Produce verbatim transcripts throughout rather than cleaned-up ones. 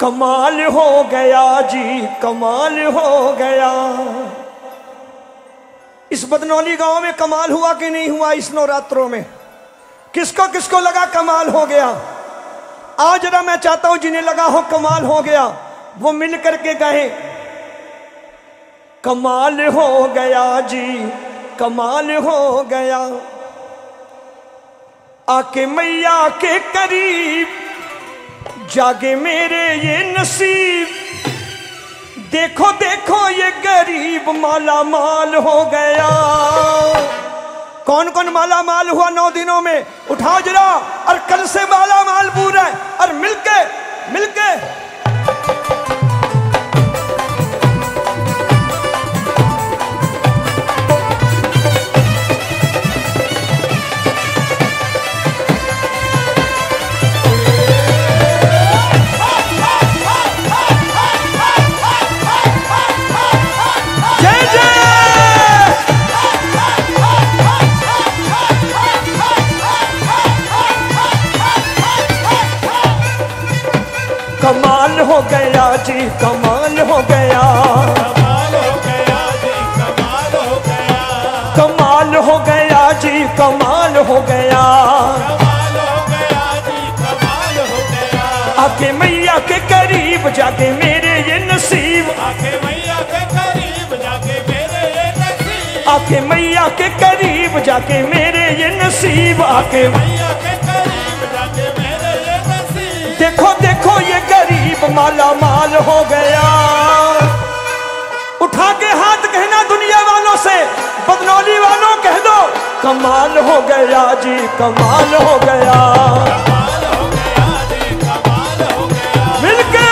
कमाल हो गया जी, कमाल हो गया। इस बदनौली गांव में कमाल हुआ कि नहीं हुआ इस नवरात्रों में? किसको किसको लगा कमाल हो गया? आज जरा मैं चाहता हूं जिन्हें लगा हो कमाल हो गया वो मिल करके कहे कमाल हो गया जी, कमाल हो गया। आके मैया के करीब जागे मेरे ये नसीब, देखो देखो ये गरीब माला माल हो गया। कौन कौन माला माल हुआ नौ दिनों में? उठाओ जरा, और कल से माला माल पूरा है, और मिलके मिलके कमाल हो गया जी, कमाल हो गया, कमाल हो गया जी, कमाल हो गया, कमाल हो गया जी, कमाल हो गया, कमाल हो गया जी, कमाल हो गया। आके मैया के करीब जाके मेरे ये नसीब, आके मैया के करीब जाके मेरे ये नसीब, आके मैया के करीब जाके मेरे ये नसीब, आके मैया के करीब जाके मेरे ये नसीब, देखो देखो ये माला माल हो गया। उठा के हाथ कहना दुनिया वालों से, बदनौली वालों कह दो कमाल हो गया जी, कमाल हो गया, कमाल हो गया जी, कमाल हो गया। मिलके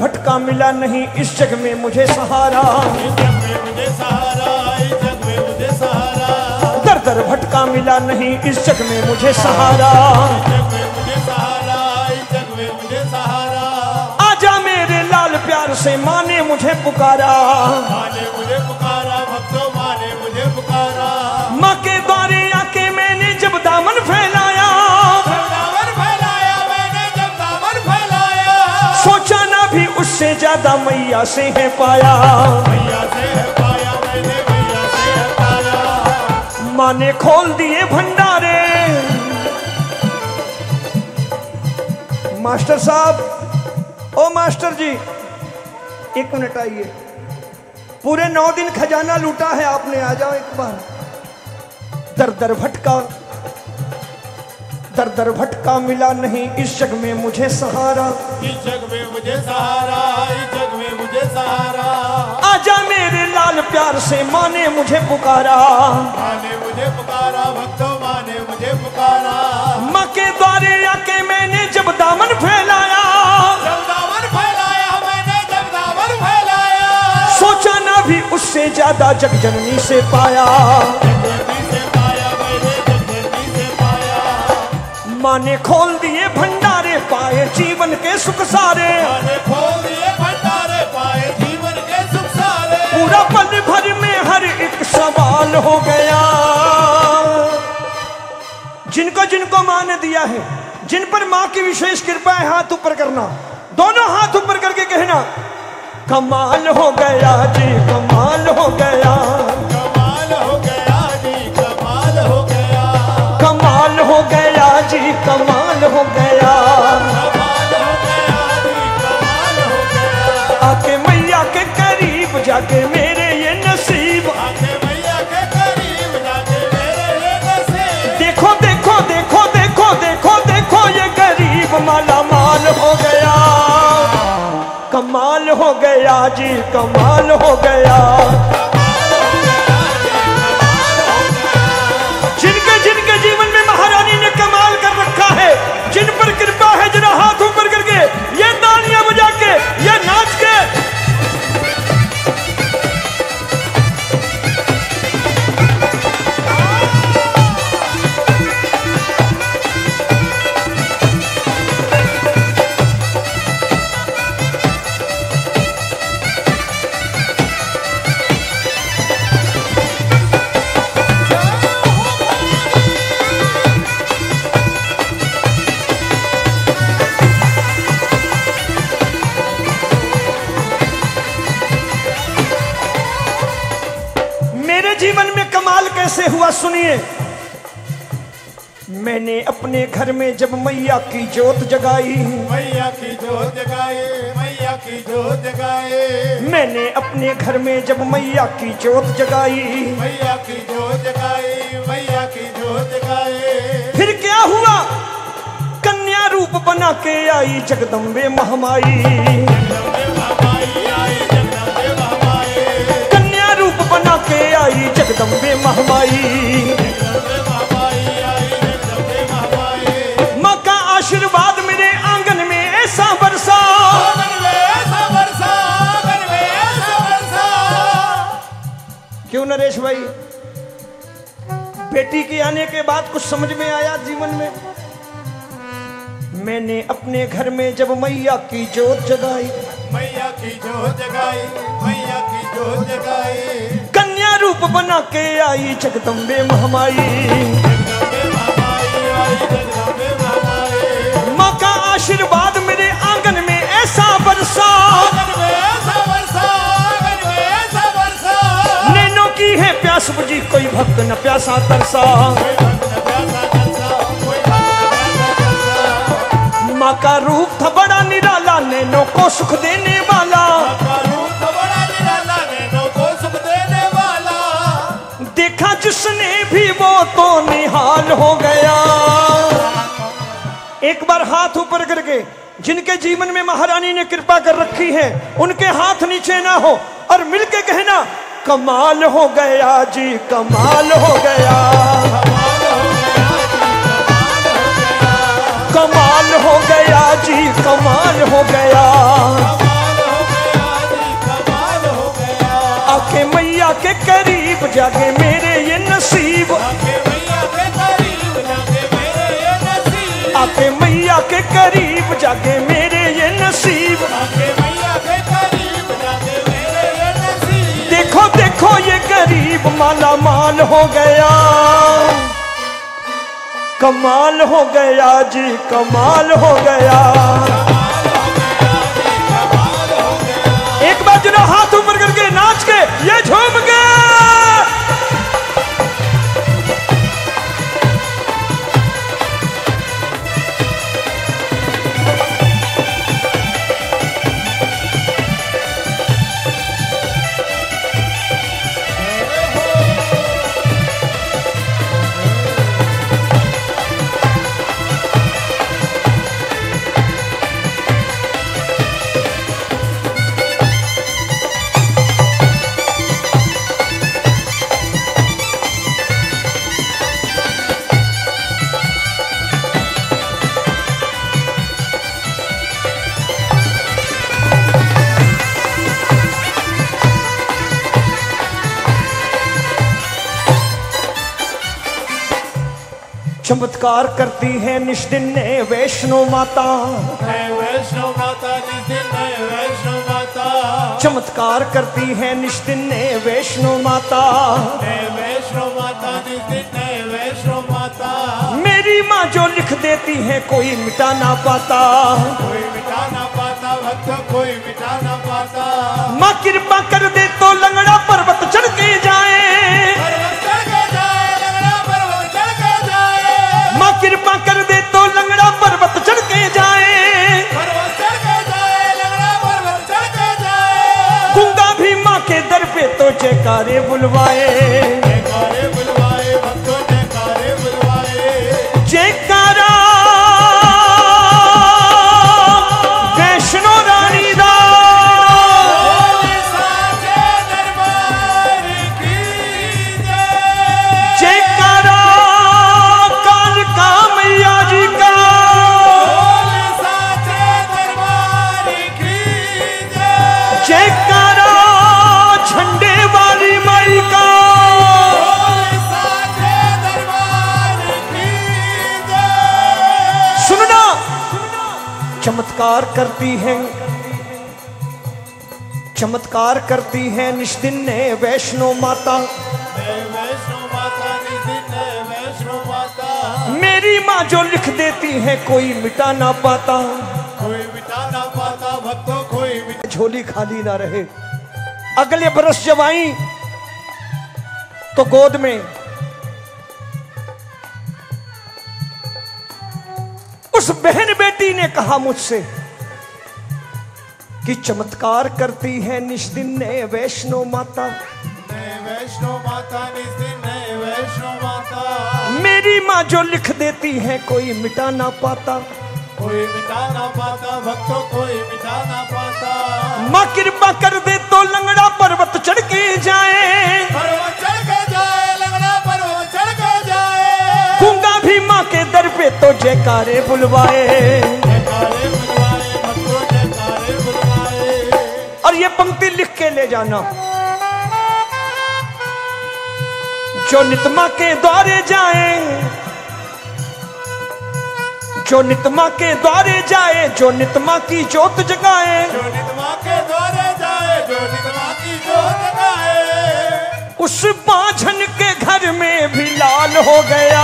भटका मिला नहीं इस जग में मुझे सहारा, इस जग में मुझे सहारा, इस जग में मुझे सहारा। दर दर भटका मिला नहीं इस जग में मुझे सहारा, इस जग में मुझे सहारा, इस जग में मुझे सहारा। आजा मेरे लाल प्यार से माने मुझे पुकारा, माने मुझे पुकारा, भक्तों माने मुझे पुकारा। माँ के द्वारे आके मैंने जब दामन फैलाया, दामन फैलाया, मैंने जब दामन फैलाया, सोचा भी उससे ज्यादा मैया से है पाया, मैया से है पाया, मैंने मैया से है पाया। माँ ने खोल दिए भंडारे। मास्टर साहब, ओ मास्टर जी एक मिनट आइए, पूरे नौ दिन खजाना लूटा है आपने, आ जाओ एक बार। दर दर भटका, दर दर भटका मिला नहीं इस जग में मुझे सहारा, इस जग में मुझे सहारा, इस जग में मुझे सहारा। आजा मेरे लाल प्यार से माने मुझे पुकारा, माने मुझे पुकारा, भक्तों माने मुझे पुकारा। माँ के द्वारे आके मैंने जब दामन फैलाया, जब दामन फैलाया, मैंने जब दामन फैलाया, सोचा ना भी उससे ज्यादा जग जननी से पाया, माने खोल दिए भंडारे पाए जीवन के सुख सारे, माने खोल दिए भंडारे पाए जीवन के सुख सारे। पूरा पल भर में हर एक सवाल हो गया। जिनको जिनको माँ ने दिया है, जिन पर माँ की विशेष कृपा है, हाथ ऊपर करना, दोनों हाथ ऊपर करके कहना कमाल हो गया जी, कमाल हो गया, कमाल हो गया जी, कमाल हो गया, कमाल हो गया जी, कमाल हो गया, कमाल हो गया जी, कमाल हो गया। आके मैया के करीब जाके मेरे ये नसीब, आके मैया के करीब जाके मेरे ये नसीब, देखो देखो देखो देखो देखो देखो ये गरीब माला माल हो गया, कमाल हो गया जी, कमाल हो गया। जिन पर कृपा है जरा हाथ ऊपर करके ये दुआ सुनिए। मैंने अपने घर में जब मैया की जोत जगाई, मैया की जोत जगाई, मैया की जोत जगाई। मैंने अपने घर में जब मैया की जोत जगाई, मैया की जोत जगाई, मैया की जोत जगाई। फिर क्या हुआ, कन्या रूप बना के आई जगदम्बे महामाई, कन्या रूप बना के आई जगदम्बे महामाई। आशीर्वाद मेरे आंगन में ऐसा बरसा, आंगन में ऐसा बरसा, आंगन में ऐसा बरसा। क्यों नरेश भाई, बेटी के आने के बाद कुछ समझ में आया जीवन में? मैंने अपने घर में जब मैया की जोत जगाई, मैया की जोत जगाई, मैया की जोत जगाई। कन्या रूप बना के आई जगदम्बे महामाई। आशीर्वाद मेरे आंगन में ऐसा बरसा, आंगन में ऐसा बरसा, आंगन में ऐसा बरसा। नैनों की है प्यास बुझी, कोई भक्त न प्यासा तरसा, कोई भक्त न प्यासा तरसा। माँ का रूप था बड़ा निराला, नैनों को सुख देने वाला, माँ का रूप था बड़ा निराला, नैनों को सुख देने वाला। देखा जिसने भी वो तो निहाल हो गया। एक बार हाथ ऊपर करके, जिनके जीवन में महारानी ने कृपा कर रखी है उनके हाथ नीचे ना हो, और मिलके कहना कमाल हो गया जी, कमाल हो गया, कमाल हो गया जी, कमाल हो गया। आके मैया के करीब जाके मेरे ये नसीब, आके मैया के करीब जाके मेरे ये नसीब, आके मैया के करीब जाके मेरे ये नसीब। देखो देखो ये गरीब माला माल हो गया, कमाल हो गया जी, कमाल हो गया, कमाल हो गया जी, कमाल हो गया। एक बार जरा हाथ ऊपर करके नाच के ये झूम गए। चमत्कार करती है निष्दिन ने वैष्णो माता, है वैष्णो माता निष्दिन ने वैष्णो माता। चमत्कार करती है निष्दिन ने वैष्णो माता, है वैष्णो माता निष्दिन ने वैष्णो माता। मेरी माँ जो लिख देती है कोई मिटा ना पाता, कोई मिटा ना पाता भक्तों, कोई मिटा ना पाता। माँ कृपा कर दे तो लंगड़ा पर्वत चढ़ के जाए, कृपा कर दे तो लंगड़ा पर्वत चढ़ के जाए, पर्वत चढ़ के जाए, लंगड़ा पर्वत चढ़ के जाए। गूंगा भी माँ के दर पे तो जयकारे बुलवाए, जयकारे बुलवाए भक्तों, जयकारे बुलवाए। जयकारा वैष्णो रानी दा, चमत्कार करती है, चमत्कार करती है निष्दिन ने वैष्णो माता, वैष्णो माता निष्दिन ने वैष्णो माता। मेरी माँ जो लिख देती है कोई मिटा ना पाता, कोई मिटा ना पाता भक्तों, कोई मिटा। झोली खाली ना रहे। अगले बरस जब आई तो गोद में उस बहन बेटी ने कहा मुझसे कि चमत्कार करती है निष्दिन ने वैष्णो माता, वैष्णो माता निष्दिन ने वैष्णो माता। मेरी माँ जो लिख देती है कोई मिटा ना पाता, कोई मिटा ना पाता भक्तों कोई मिटा ना पाता। माँ कृपा कर दे तो लंगड़ा पर्वत चढ़ के जाए, पर्वत चढ़ के जाए, लंगड़ा पर्वत चढ़ के जाए। गूंगा भी माँ के दर पे तो जयकारे बुलवाए, जयकारे बुलवाए भक्तों जयकारे बुलवाए। और ये पंक्ति लिख के ले जाना, जो नितमा के द्वारे जाए, जो नितमा के द्वारे जाए, जो नितमा की ज्योत जगाए, जो नितमा के द्वारे जाए, जो नितमा की ज्योत जगाए। उस बांझन के घर में भी लाल हो गया।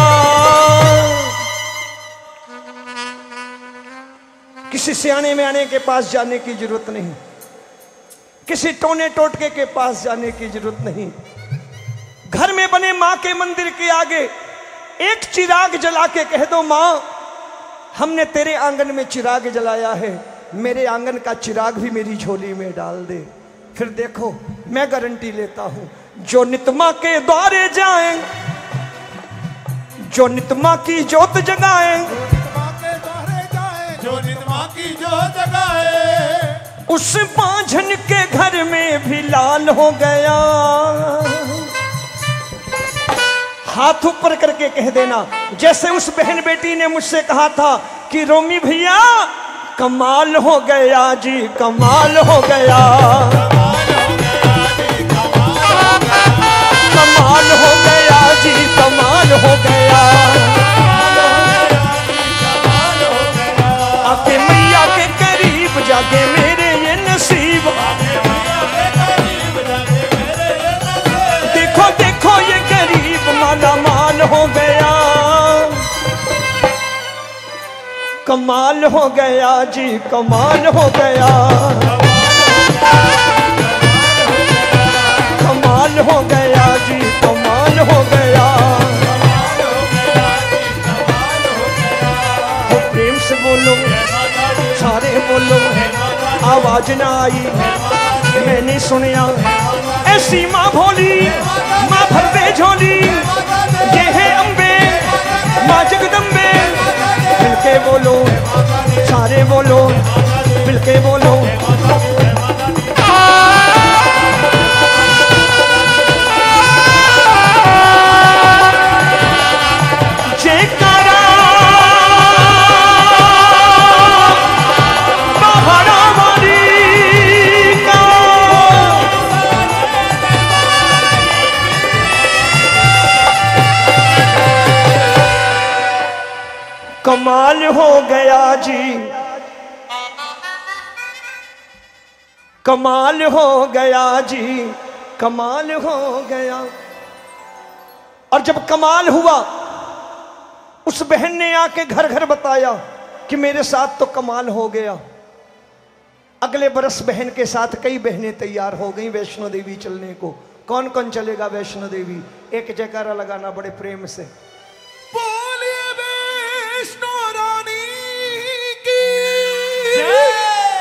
किसी सियाने में आने के पास जाने की जरूरत नहीं, किसी टोने टोटके के पास जाने की जरूरत नहीं। घर में बने मां के मंदिर के आगे एक चिराग जला के कह दो, मां हमने तेरे आंगन में चिराग जलाया है, मेरे आंगन का चिराग भी मेरी झोली में डाल दे। फिर देखो मैं गारंटी लेता हूं, जो नितमा के द्वारे जाए, जो नितमा की ज्योत जगाए, जो नितमा की ज्योत जगाए। उस बांझन के घर में भी लाल हो गया। हाथ ऊपर करके कह देना, जैसे उस बहन बेटी ने मुझसे कहा था कि रोमी भैया कमाल हो गया जी, कमाल हो गया, कमाल हो गया जी, कमाल हो गया। आके मैया के करीब जाके मेरे ये नसीब, देखो देखो ये कमाल हो गया, कमाल हो गया जी, कमाल हो गया, कमाल हो गया जी, कमाल हो गया। वो प्रेम से बोलो, सारे बोलो, आवाज ना आई मैंने सुनिया। ऐसी माँ भोली माँ भर दे झोली, ये है अम्बे माँ जगदम्बे। मिलके बोलो, सारे बोलो, मिलके बोलो। कमाल हो गया जी, कमाल हो गया जी, कमाल हो गया। और जब कमाल हुआ उस बहन ने आके घर घर बताया कि मेरे साथ तो कमाल हो गया। अगले बरस बहन के साथ कई बहनें तैयार हो गईं वैष्णो देवी चलने को। कौन कौन चलेगा वैष्णो देवी? एक जयकारा लगाना बड़े प्रेम से।